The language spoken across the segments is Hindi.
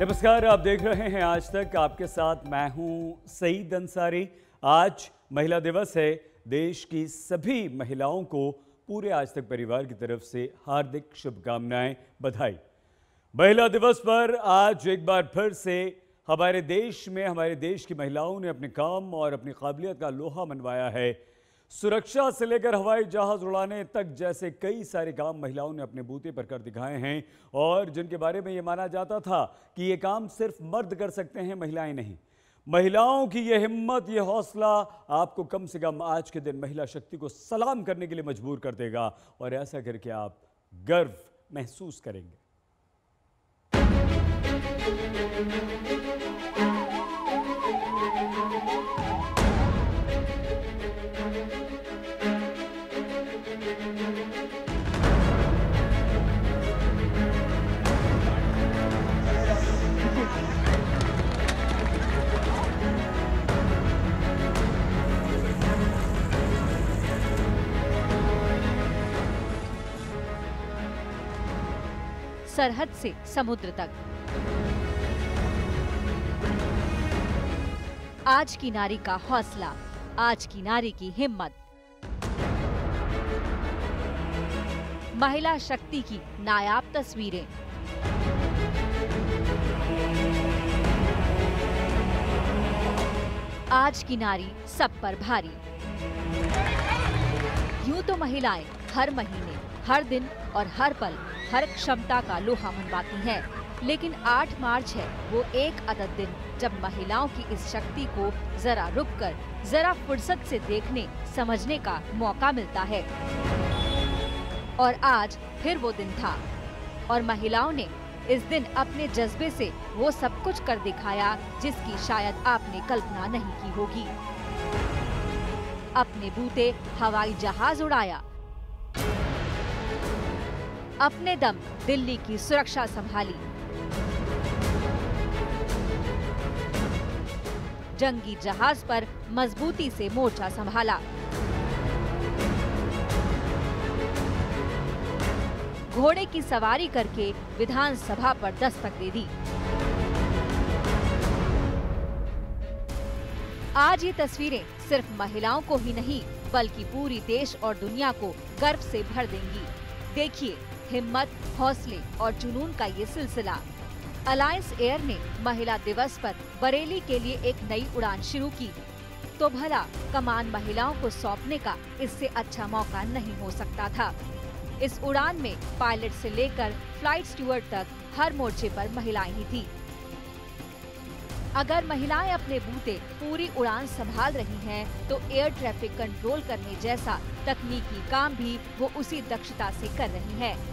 नमस्कार, आप देख रहे हैं आज तक। आपके साथ मैं हूं सईद अंसारी। आज महिला दिवस है। देश की सभी महिलाओं को पूरे आज तक परिवार की तरफ से हार्दिक शुभकामनाएं, बधाई। महिला दिवस पर आज एक बार फिर से हमारे देश की महिलाओं ने अपने काम और अपनी काबिलियत का लोहा मनवाया है। सुरक्षा से लेकर हवाई जहाज उड़ाने तक जैसे कई सारे काम महिलाओं ने अपने बूते पर कर दिखाए हैं, और जिनके बारे में ये माना जाता था कि ये काम सिर्फ मर्द कर सकते हैं, महिलाएं नहीं। महिलाओं की ये हिम्मत, ये हौसला आपको कम से कम आज के दिन महिला शक्ति को सलाम करने के लिए मजबूर कर देगा, और ऐसा करके आप गर्व महसूस करेंगे। सरहद से समुद्र तक आज की नारी का हौसला, आज की नारी की हिम्मत, महिला शक्ति की नायाब तस्वीरें। आज की नारी सब पर भारी। यूं तो महिलाएं हर महीने, हर दिन और हर पल हर क्षमता का लोहा मनवाती है, लेकिन 8 मार्च है वो एक अदद दिन जब महिलाओं की इस शक्ति को जरा रुककर, जरा फुर्सत से देखने समझने का मौका मिलता है। और आज फिर वो दिन था, और महिलाओं ने इस दिन अपने जज्बे से वो सब कुछ कर दिखाया जिसकी शायद आपने कल्पना नहीं की होगी। अपने बूते हवाई जहाज उड़ाया, अपने दम दिल्ली की सुरक्षा संभाली, जंगी जहाज पर मजबूती से मोर्चा संभाला, घोड़े की सवारी करके विधानसभा पर दस्तक दे दी। आज ये तस्वीरें सिर्फ महिलाओं को ही नहीं बल्कि पूरी देश और दुनिया को गर्व से भर देंगी। देखिए, हिम्मत, हौसले और जुनून का ये सिलसिला। अलायंस एयर ने महिला दिवस पर बरेली के लिए एक नई उड़ान शुरू की, तो भला कमान महिलाओं को सौंपने का इससे अच्छा मौका नहीं हो सकता था। इस उड़ान में पायलट से लेकर फ्लाइट स्टीवर्ड तक हर मोर्चे पर महिलाएं ही थी। अगर महिलाएं अपने बूते पूरी उड़ान संभाल रही हैं, तो एयर ट्रैफिक कंट्रोल करने जैसा तकनीकी काम भी वो उसी दक्षता से कर रही हैं।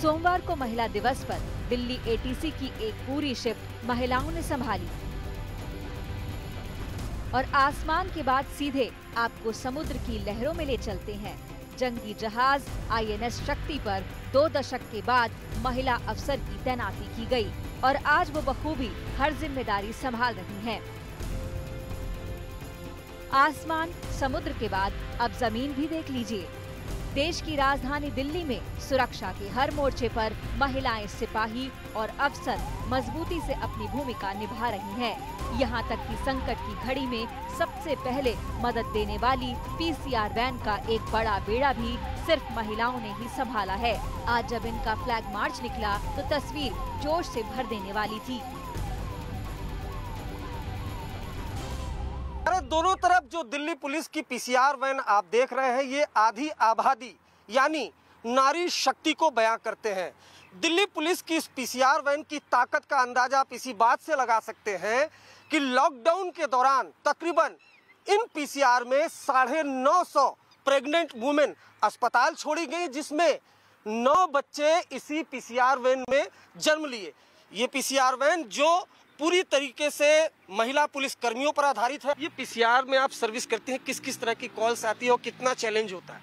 सोमवार को महिला दिवस पर दिल्ली एटीसी की एक पूरी शिफ्ट महिलाओं ने संभाली, और आसमान के बाद सीधे आपको समुद्र की लहरों में ले चलते हैं। जंगी जहाज आईएनएस शक्ति पर 2 दशक के बाद महिला अफसर की तैनाती की गई, और आज वो बखूबी हर जिम्मेदारी संभाल रही हैं। आसमान, समुद्र के बाद अब जमीन भी देख लीजिए। देश की राजधानी दिल्ली में सुरक्षा के हर मोर्चे पर महिलाएं, सिपाही और अफसर मजबूती से अपनी भूमिका निभा रही हैं। यहां तक कि संकट की घड़ी में सबसे पहले मदद देने वाली पीसीआर वैन का एक बड़ा बेड़ा भी सिर्फ महिलाओं ने ही संभाला है। आज जब इनका फ्लैग मार्च निकला तो तस्वीर जोश से भर देने वाली थी। दोनों तरफ जो दिल्ली पुलिस की पीसीआर वैन आप देख रहे हैं, ये आधी आबादी यानी नारी शक्ति को बयां करते हैं। दिल्ली पुलिस की इस पीसीआर वैन की ताकत का अंदाजा आप इसी बात से लगा सकते हैं कि लॉकडाउन के दौरान तकरीबन इन पीसीआर में 950 प्रेग्नेंट वुमेन अस्पताल छोड़ी गई, जिसमें 9 बच्चे इसी पीसीआर वैन में जन्म लिए। ये पीसीआर वैन जो पूरी तरीके से महिला पुलिस कर्मियों पर आधारित है। ये पीसीआर में आप सर्विस करती हैं, किस किस तरह की कॉल्स आती है और कितना चैलेंज होता है?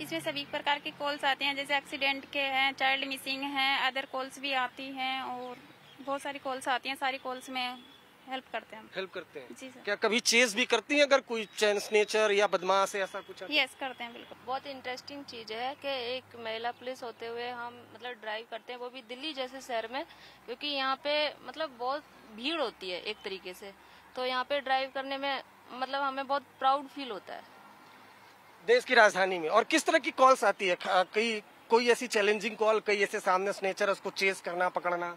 इसमें सभी प्रकार के कॉल्स आते हैं, जैसे एक्सीडेंट के हैं, चाइल्ड मिसिंग हैं, अदर कॉल्स भी आती हैं और बहुत सारी कॉल्स आती हैं। सारी कॉल्स में हेल्प करते हैं हम। हेल्प करते हैं जी सर। क्या कभी चेज भी करती हैं अगर कोई चैन स्नेचर या बदमाश है ऐसा कुछ? यस करते हैं बिल्कुल। बहुत इंटरेस्टिंग चीज है कि एक महिला पुलिस होते हुए हम मतलब ड्राइव करते हैं, वो भी दिल्ली जैसे शहर में, क्योंकि यहाँ पे मतलब बहुत भीड़ होती है एक तरीके से, तो यहाँ पे ड्राइव करने में मतलब हमें बहुत प्राउड फील होता है। देश की राजधानी में और किस तरह की कॉल्स आती है? कोई ऐसी चैलेंजिंग कॉल, कई ऐसे सामने स्नेचर, उसको चेस करना, पकड़ना?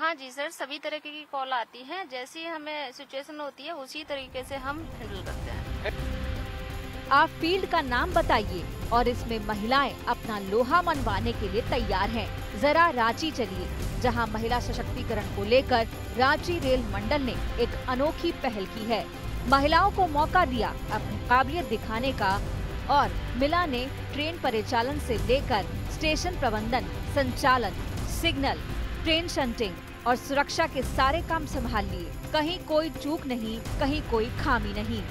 हाँ जी सर, सभी तरीके की कॉल आती है, जैसी हमें सिचुएशन होती है उसी तरीके से हम हैंडल करते हैं। आप फील्ड का नाम बताइए और इसमें महिलाएं अपना लोहा मनवाने के लिए तैयार हैं। जरा रांची चलिए, जहां महिला सशक्तिकरण को लेकर रांची रेल मंडल ने एक अनोखी पहल की है। महिलाओं को मौका दिया अपनी काबिलियत दिखाने का और मिला ने ट्रेन परिचालन से लेकर स्टेशन प्रबंधन, संचालन, सिग्नल, ट्रेन शंटिंग और सुरक्षा के सारे काम संभाल लिए। कहीं कोई चूक नहीं, कहीं कोई खामी नहीं।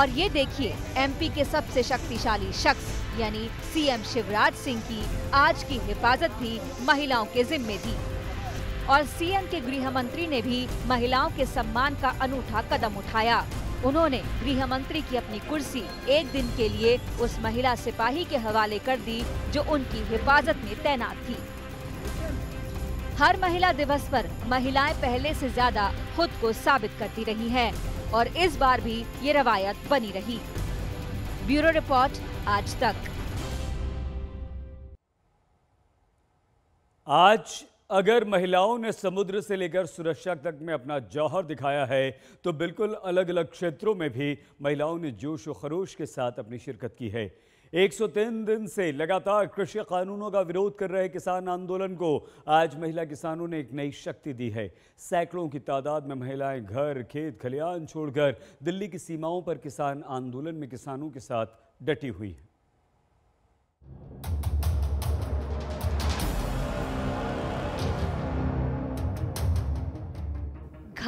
और ये देखिए, एमपी के सबसे शक्तिशाली शख्स यानी सीएम शिवराज सिंह की आज की हिफाजत भी महिलाओं के जिम्मे थी और सीएम के गृह मंत्री ने भी महिलाओं के सम्मान का अनूठा कदम उठाया। उन्होंने गृह मंत्री की अपनी कुर्सी एक दिन के लिए उस महिला सिपाही के हवाले कर दी जो उनकी हिफाजत में तैनात थी। हर महिला दिवस पर महिलाएं पहले से ज्यादा खुद को साबित करती रही हैं और इस बार भी ये रवायत बनी रही। ब्यूरो रिपोर्ट, आज तक। आज अगर महिलाओं ने समुद्र से लेकर सुरक्षा तक में अपना जौहर दिखाया है तो बिल्कुल अलग अलग क्षेत्रों में भी महिलाओं ने जोश व खरोश के साथ अपनी शिरकत की है। 103 दिन से लगातार कृषि कानूनों का विरोध कर रहे किसान आंदोलन को आज महिला किसानों ने एक नई शक्ति दी है। सैकड़ों की तादाद में महिलाएं घर, खेत, खलिहान छोड़कर दिल्ली की सीमाओं पर किसान आंदोलन में किसानों के साथ डटी हुई है।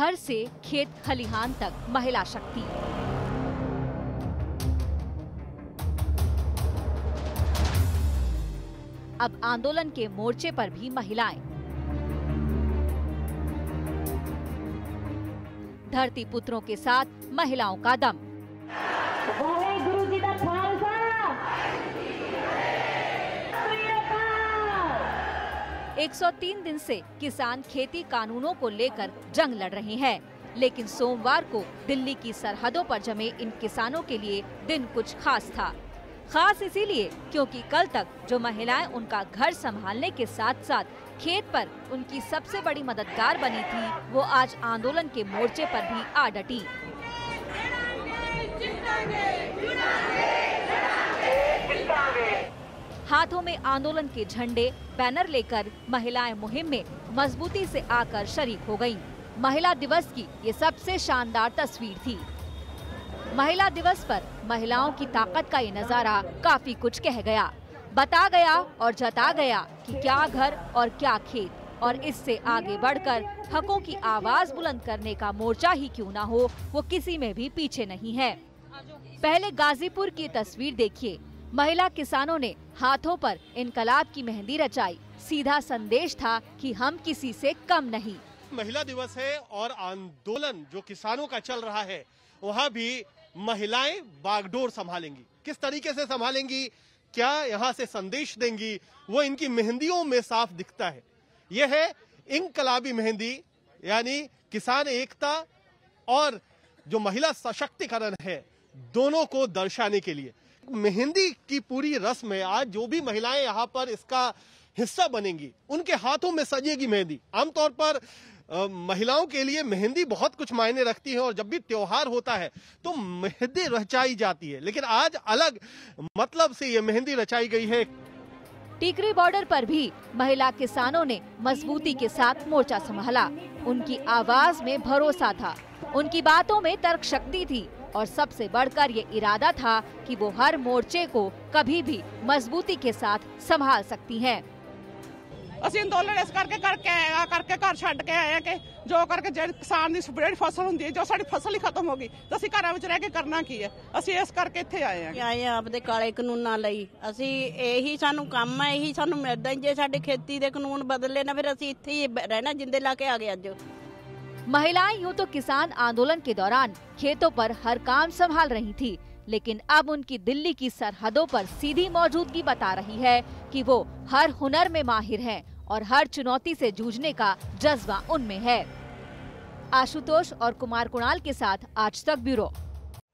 घर से खेत खलिहान तक महिला शक्ति। अब आंदोलन के मोर्चे पर भी महिलाएं। धरती पुत्रों के साथ महिलाओं का दम। एक 103 दिन से किसान खेती कानूनों को लेकर जंग लड़ रहे हैं, लेकिन सोमवार को दिल्ली की सरहदों पर जमे इन किसानों के लिए दिन कुछ खास था। खास इसीलिए क्योंकि कल तक जो महिलाएं उनका घर संभालने के साथ साथ खेत पर उनकी सबसे बड़ी मददगार बनी थी, वो आज आंदोलन के मोर्चे पर भी आ डटी। हाथों में आंदोलन के झंडे, बैनर लेकर महिलाएं मुहिम में मजबूती से आकर शरीक हो गईं। महिला दिवस की ये सबसे शानदार तस्वीर थी। महिला दिवस पर महिलाओं की ताकत का ये नज़ारा काफी कुछ कह गया, बता गया और जता गया कि क्या घर और क्या खेत, और इससे आगे बढ़कर हकों की आवाज बुलंद करने का मोर्चा ही क्यों ना हो, वो किसी में भी पीछे नहीं है। पहले गाजीपुर की तस्वीर देखिए। महिला किसानों ने हाथों पर इनकलाब की मेहंदी रचाई। सीधा संदेश था कि हम किसी से कम नहीं। महिला दिवस है और आंदोलन जो किसानों का चल रहा है, वहाँ भी महिलाएं बागडोर संभालेंगी। किस तरीके से संभालेंगी, क्या यहाँ से संदेश देंगी, वो इनकी मेहंदियों में साफ दिखता है। यह है इनकलाबी मेहंदी, यानी किसान एकता और जो महिला सशक्तिकरण है, दोनों को दर्शाने के लिए। मेहंदी की पूरी रस्म में आज जो भी महिलाएं यहाँ पर इसका हिस्सा बनेंगी, उनके हाथों में सजेगी मेहंदी। आमतौर पर महिलाओं के लिए मेहंदी बहुत कुछ मायने रखती है और जब भी त्योहार होता है तो मेहंदी रचाई जाती है, लेकिन आज अलग मतलब से ये मेहंदी रचाई गई है। टिकरी बॉर्डर पर भी महिला किसानों ने मजबूती के साथ मोर्चा संभाला। उनकी आवाज में भरोसा था, उनकी बातों में तर्क शक्ति थी और सबसे बढ़कर ये इरादा था कि वो हर मोर्चे को कभी भी मजबूती के साथ संभाल सकती हैं। ਅਸੀਂ ਅੰਦੋਲਨ ਇਸ ਕਰਕੇ ਕਰਕੇ ਆਇਆ ਕਰਕੇ ਘਰ ਛੱਡ ਕੇ ਆਇਆ ਕਿ ਜੋ ਕਰਕੇ ਜਿਹੜੇ ਕਿਸਾਨ ਦੀ ਸਪਰੇਡ ਫਸਲ ਹੁੰਦੀ ਹੈ, ਜੋ ਸਾਡੀ ਫਸਲ ਹੀ ਖਤਮ ਹੋ ਗਈ ਤਾਂ ਅਸੀਂ ਘਰਾਂ ਵਿੱਚ ਰਹਿ ਕੇ ਕਰਨਾ ਕੀ ਹੈ, ਅਸੀਂ ਇਸ ਕਰਕੇ ਇੱਥੇ ਆਏ ਹਾਂ। ਆਏ ਆਪਦੇ ਕਾਲੇ ਕਾਨੂੰਨਾਂ ਲਈ, ਅਸੀਂ ਇਹੀ ਸਾਨੂੰ ਕੰਮ ਹੈ, ਇਹੀ ਸਾਨੂੰ ਮਿਲਦਾ। ਜੇ ਸਾਡੇ ਖੇਤੀ ਦੇ ਕਾਨੂੰਨ ਬਦਲੇ ਨਾ, ਫਿਰ ਅਸੀਂ ਇੱਥੇ ਹੀ ਰਹਿਣਾ ਜਿੰਦੇ ਲਾ ਕੇ ਆ ਗਏ ਅੱਜ। महिलाएं यूँ तो किसान आंदोलन के दौरान खेतों पर हर काम संभाल रही थी, लेकिन अब उनकी दिल्ली की सरहदों पर सीधी मौजूदगी बता रही है कि वो हर हुनर में माहिर हैं और हर चुनौती से जूझने का जज्बा उनमें है। आशुतोष और कुमार कुणाल के साथ आज तक ब्यूरो।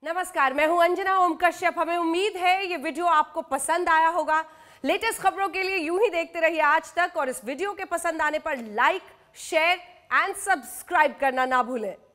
नमस्कार, मैं हूं अंजना ओम कश्यप। हमें उम्मीद है ये वीडियो आपको पसंद आया होगा। लेटेस्ट खबरों के लिए यूं ही देखते रहिए आज तक, और इस वीडियो के पसंद आने पर लाइक, शेयर एंड सब्सक्राइब करना ना भूलें।